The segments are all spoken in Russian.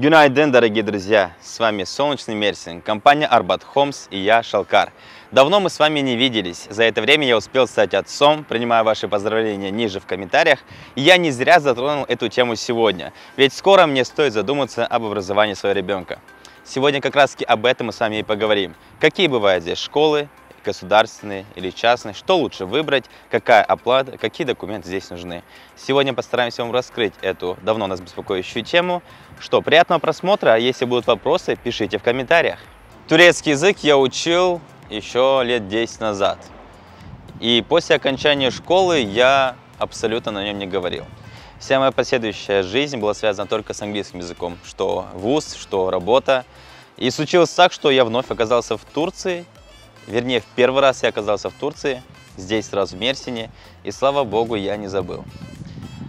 Гюнайден, дорогие друзья! С вами Солнечный Мерсин, компания Arbat Homes и я, Шалкар. Давно мы с вами не виделись. За это время я успел стать отцом. Принимаю ваши поздравления ниже в комментариях. И я не зря затронул эту тему сегодня, ведь скоро мне стоит задуматься об образовании своего ребенка. Сегодня как раз-таки об этом мы с вами и поговорим. Какие бывают здесь школы, государственные или частные, что лучше выбрать, какая оплата, какие документы здесь нужны. Сегодня постараемся вам раскрыть эту давно нас беспокоящую тему. Что, приятного просмотра, если будут вопросы, пишите в комментариях. Турецкий язык я учил еще лет 10 назад. И после окончания школы я абсолютно на нем не говорил. Вся моя последующая жизнь была связана только с английским языком. Что вуз, что работа. И случилось так, что я вновь оказался в Турции. Вернее, в первый раз я оказался в Турции, здесь сразу в Мерсине, и слава богу, я не забыл.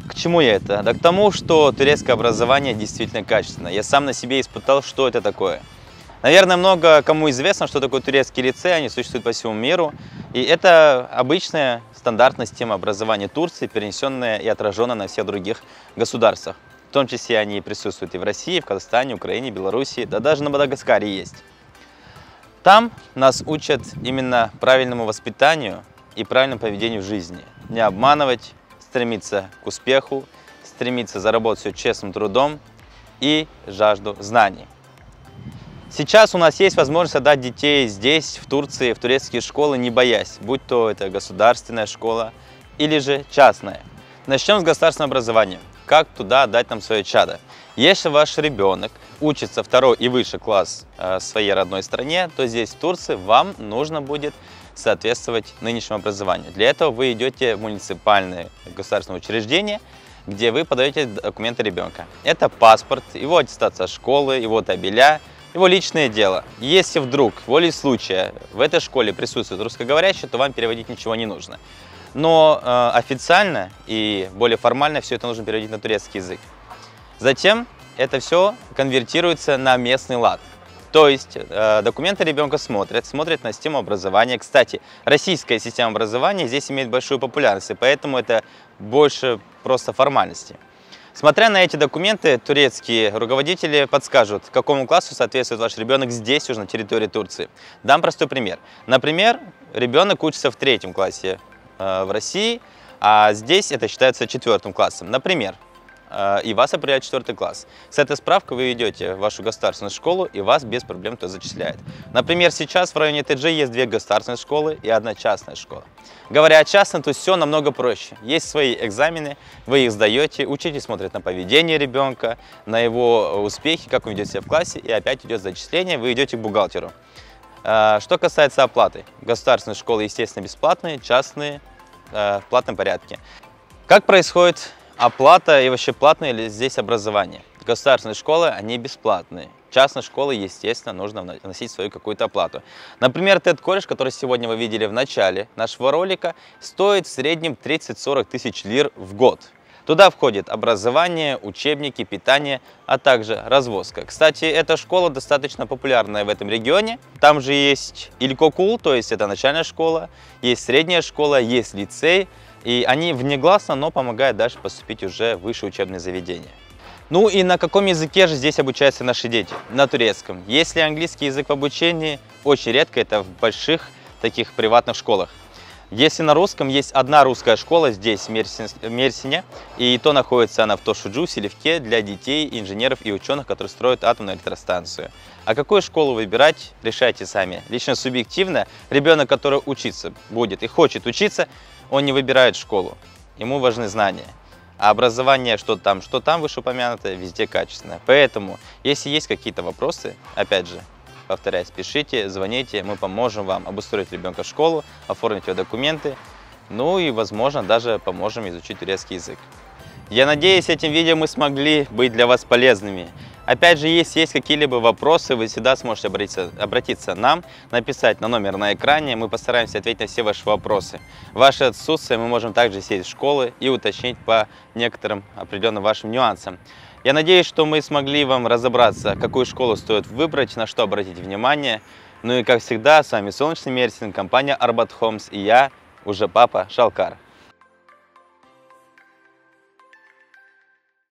К чему я это? Да к тому, что турецкое образование действительно качественное. Я сам на себе испытал, что это такое. Наверное, много кому известно, что такое турецкие лицеи, они существуют по всему миру. И это обычная стандартная система образования Турции, перенесенная и отраженная на всех других государствах. В том числе они присутствуют и в России, и в Казахстане, Украине, Белоруссии, да даже на Мадагаскаре есть. Там нас учат именно правильному воспитанию и правильному поведению в жизни. Не обманывать, стремиться к успеху, стремиться заработать все честным трудом и жажду знаний. Сейчас у нас есть возможность отдать детей здесь, в Турции, в турецкие школы, не боясь, будь то это государственная школа или же частная. Начнем с государственного образования. Как туда отдать нам свое чадо? Если ваш ребенок учится второй и выше класс в своей родной стране, то здесь, в Турции, вам нужно будет соответствовать нынешнему образованию. Для этого вы идете в муниципальное государственное учреждение, где вы подаете документы ребенка. Это паспорт, его аттестация школы, его табеля, его личное дело. Если вдруг, волей случая, в этой школе присутствует русскоговорящий, то вам переводить ничего не нужно. Но официально и более формально все это нужно переводить на турецкий язык. Затем это все конвертируется на местный лад. То есть документы ребенка смотрят на систему образования. Кстати, российская система образования здесь имеет большую популярность, и поэтому это больше просто формальности. Смотря на эти документы, турецкие руководители подскажут, какому классу соответствует ваш ребенок здесь уже на территории Турции. Дам простой пример. Например, ребенок учится в третьем классе в России, а здесь это считается четвертым классом. Например. И вас определяет четвертый класс. С этой справкой вы идете в вашу государственную школу, и вас без проблем туда зачисляет. Например, сейчас в районе ТЖ есть две государственные школы и одна частная школа. Говоря о частной, то все намного проще. Есть свои экзамены, вы их сдаете, учитель смотрит на поведение ребенка, на его успехи, как он ведет себя в классе, и опять идет зачисление, вы идете к бухгалтеру. Что касается оплаты. Государственные школы, естественно, бесплатные, частные в платном порядке. Как происходит оплата и вообще платное ли здесь образование? Государственные школы, они бесплатные. Частные школы, естественно, нужно вносить свою какую-то оплату. Например, TED-колледж, который сегодня вы видели в начале нашего ролика, стоит в среднем 30-40 тысяч лир в год. Туда входит образование, учебники, питание, а также развозка. Кстати, эта школа достаточно популярная в этом регионе. Там же есть Илькокул, то есть это начальная школа, есть средняя школа, есть лицей. И они внегласно, но помогают дальше поступить уже в высшее учебное заведение. Ну и на каком языке же здесь обучаются наши дети? На турецком. Если английский язык в обучении, очень редко это в больших таких приватных школах. Если на русском, есть одна русская школа здесь, в Мерсине, и то находится она в Тошуджу, Селевке, для детей, инженеров и ученых, которые строят атомную электростанцию. А какую школу выбирать, решайте сами. Лично субъективно, ребенок, который учиться будет и хочет учиться, он не выбирает школу, ему важны знания. А образование, что там вышеупомянутое, везде качественное. Поэтому, если есть какие-то вопросы, опять же, повторяюсь, пишите, звоните, мы поможем вам обустроить ребенка в школу, оформить его документы, ну и, возможно, даже поможем изучить турецкий язык. Я надеюсь, этим видео мы смогли быть для вас полезными. Опять же, если есть какие-либо вопросы, вы всегда сможете обратиться к нам, написать на номер на экране, мы постараемся ответить на все ваши вопросы. В ваше отсутствие мы можем также сесть в школы и уточнить по некоторым определенным вашим нюансам. Я надеюсь, что мы смогли вам разобраться, какую школу стоит выбрать, на что обратить внимание. Ну и как всегда, с вами Солнечный Мерсин, компания Arbat Homes и я, уже папа Шалкар.